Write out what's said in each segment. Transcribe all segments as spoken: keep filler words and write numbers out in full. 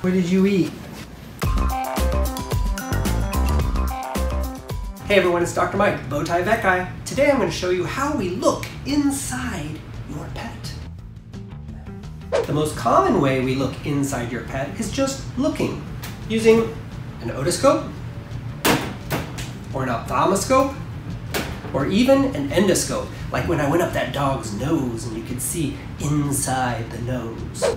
What did you eat? Hey everyone, it's Doctor Mike, Bow Tie Vet Guy. Today I'm going to show you how we look inside your pet. The most common way we look inside your pet is just looking, using an otoscope, or an ophthalmoscope, or even an endoscope, like when I went up that dog's nose and you could see inside the nose.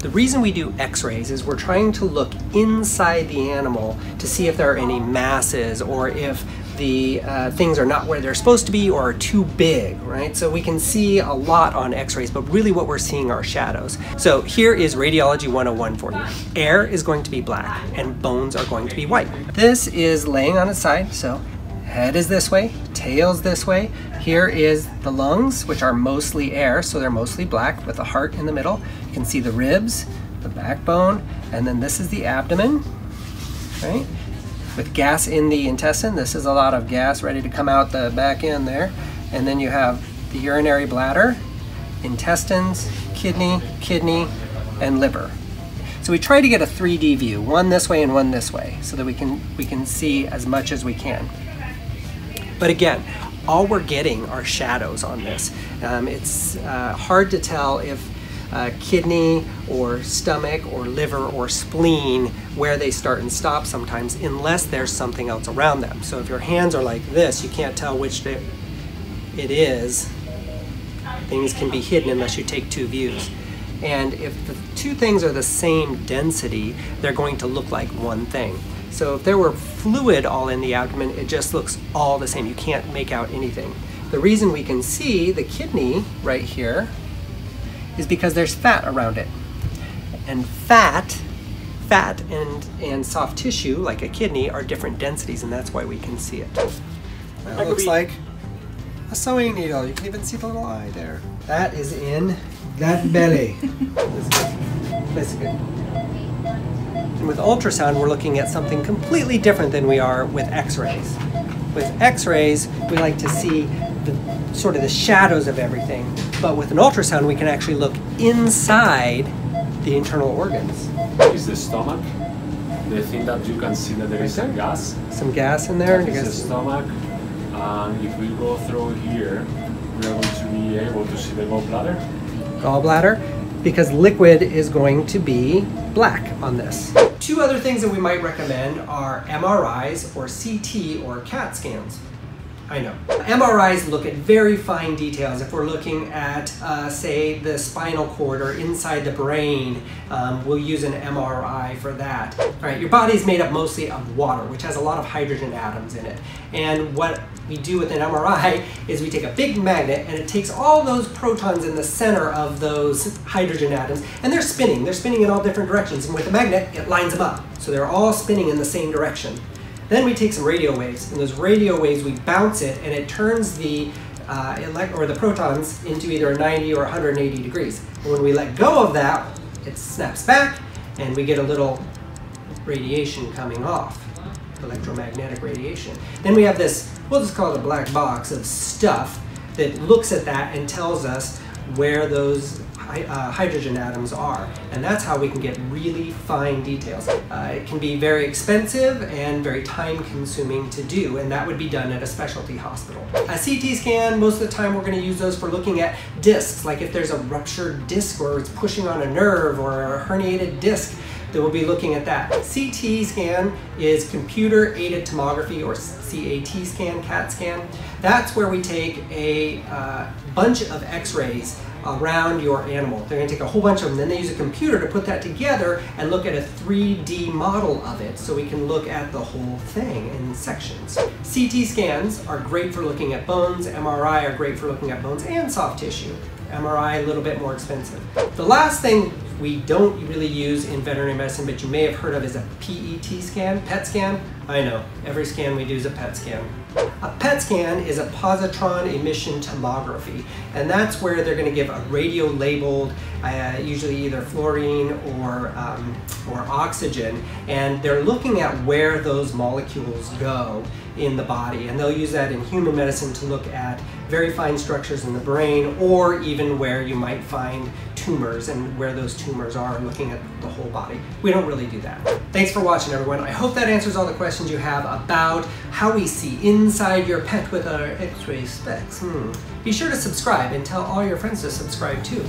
The reason we do x-rays is we're trying to look inside the animal to see if there are any masses or if the uh, things are not where they're supposed to be or are too big, right? So we can see a lot on x-rays, but really what we're seeing are shadows. So here is radiology one oh one for you. Air is going to be black and bones are going to be white. This is laying on its side, so head is this way, tail's this way. Here is the lungs, which are mostly air, so they're mostly black with a heart in the middle. You can see the ribs, the backbone, and then this is the abdomen, right? With gas in the intestine, this is a lot of gas ready to come out the back end there. And then you have the urinary bladder, intestines, kidney, kidney, and liver. So we try to get a three D view, one this way and one this way, so that we can, we can see as much as we can. But again, all we're getting are shadows on this. Um, it's uh, hard to tell if uh, kidney or stomach or liver or spleen, where they start and stop sometimes, unless there's something else around them. So if your hands are like this, you can't tell which it is. Things can be hidden unless you take two views. And if the two things are the same density, they're going to look like one thing. So if there were fluid all in the abdomen, it just looks all the same. You can't make out anything. The reason we can see the kidney right here is because there's fat around it. And fat, fat and, and soft tissue, like a kidney, are different densities, and that's why we can see it. That looks like a sewing needle. You can even see the little eye there. That is in that belly. That's good. And with ultrasound, we're looking at something completely different than we are with x-rays. With x-rays, we like to see the, sort of the shadows of everything, but with an ultrasound, we can actually look inside the internal organs. Is the stomach the thing that you can see that there is some gas? Some gas in there. It's the stomach, and if we go through here, we are going to be able to see the gallbladder. Gallbladder, because liquid is going to be black on this. Two other things that we might recommend are M R Is or C T or CAT scans. I know. M R Is look at very fine details. If we're looking at, uh, say, the spinal cord or inside the brain, um, we'll use an M R I for that. All right, your body's made up mostly of water, which has a lot of hydrogen atoms in it. And what we do with an M R I is we take a big magnet and it takes all those protons in the center of those hydrogen atoms, and they're spinning. They're spinning in all different directions, and with the magnet, it lines them up. So they're all spinning in the same direction. Then we take some radio waves, and those radio waves, we bounce it, and it turns the uh, elect or the protons into either ninety or one hundred eighty degrees. And when we let go of that, it snaps back, and we get a little radiation coming off, electromagnetic radiation. Then we have this, we'll just call it a black box of stuff that looks at that and tells us where those Uh, hydrogen atoms are, and that's how we can get really fine details. Uh, it can be very expensive and very time-consuming to do, and that would be done at a specialty hospital. A C T scan, most of the time we're going to use those for looking at discs, like if there's a ruptured disc or it's pushing on a nerve or a herniated disc, then we'll be looking at that. C T scan is computer-aided tomography, or C A T scan, CAT scan. That's where we take a uh, bunch of x-rays around your animal. They're going to take a whole bunch of them, then they use a computer to put that together and look at a three D model of it, so we can look at the whole thing in sections. C T scans are great for looking at bones, M R I are great for looking at bones and soft tissue. M R I a little bit more expensive. The last thing we don't really use in veterinary medicine, but you may have heard of, is a P E T scan, PET scan. I know, every scan we do is a PET scan. A PET scan is a positron emission tomography, and that's where they're going to give a radio-labeled, uh, usually either fluorine or, um, or oxygen, and they're looking at where those molecules go in the body, and they'll use that in human medicine to look at very fine structures in the brain, or even where you might find tumors and where those tumors are and looking at the whole body. We don't really do that. Thanks for watching, everyone. I hope that answers all the questions you have about how we see inside your pet with our x-ray specs. Hmm. Be sure to subscribe and tell all your friends to subscribe too.